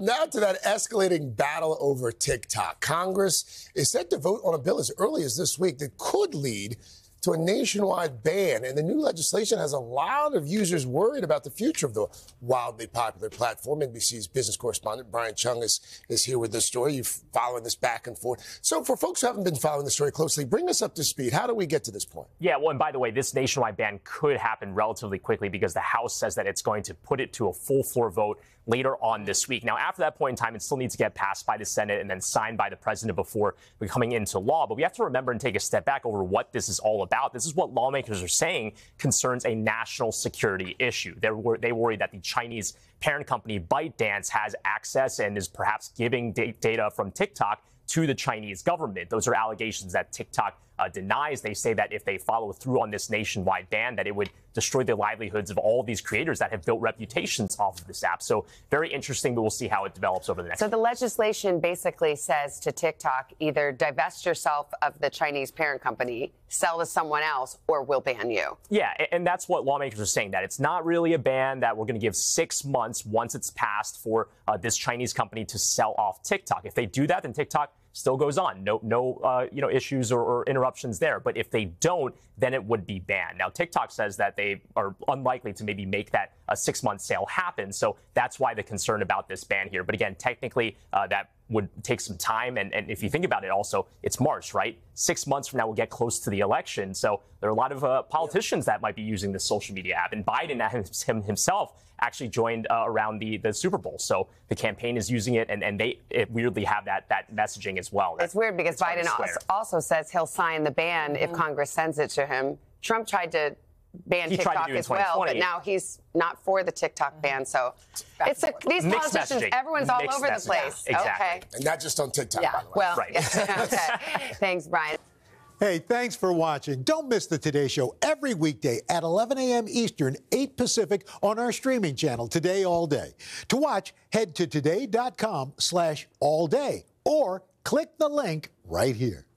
Now to that escalating battle over TikTok. Congress is set to vote on a bill as early as this week that could lead to a nationwide ban. And the new legislation has a lot of users worried about the future of the wildly popular platform. NBC's business correspondent Brian Chung is here with this story. You're following this back and forth. So for folks who haven't been following the story closely, bring us up to speed. How do we get to this point? Yeah, well, and by the way, this nationwide ban could happen relatively quickly because the House says that it's going to put it to a full floor vote later on this week. Now, after that point in time, it still needs to get passed by the Senate and then signed by the president before becoming into law. But we have to remember and take a step back over what this is all about. This is what lawmakers are saying concerns a national security issue. They worry that the Chinese parent company ByteDance has access and is perhaps giving data from TikTok to the Chinese government. Those are allegations that TikTok denies. They say that if they follow through on this nationwide ban, that it would destroy the livelihoods of all these creators that have built reputations off of this app. So very interesting, but we'll see how it develops over the next. So the legislation basically says to TikTok, either divest yourself of the Chinese parent company, sell to someone else, or we'll ban you. Yeah, and that's what lawmakers are saying, that it's not really a ban, that we're going to give 6 months once it's passed for this Chinese company to sell off TikTok. If they do that, then TikTok still goes on. No issues or interruptions there. But if they don't, then it would be banned. Now, TikTok says that they are unlikely to maybe make that a 6-month sale happen. So that's why the concern about this ban here. But again, technically, that would take some time. And if you think about it also, it's March, right? 6 months from now, we'll get close to the election. So there are a lot of politicians that might be using this social media app. And Biden himself actually joined around the Super Bowl. So the campaign is using it, and it weirdly have that messaging as well. It's weird because Biden also says he'll sign the ban if Congress sends it to him. Trump tried to ban TikTok as well, but now he's not for the TikTok ban. So it's these politicians, everyone's all over the place. Yeah, exactly. Okay. And not just on TikTok, by the way. Well, right. Okay. Thanks, Brian. Hey, thanks for watching. Don't miss the Today Show every weekday at 11 a.m. Eastern, 8 Pacific on our streaming channel, Today All Day. To watch, head to today.com/allday or click the link right here.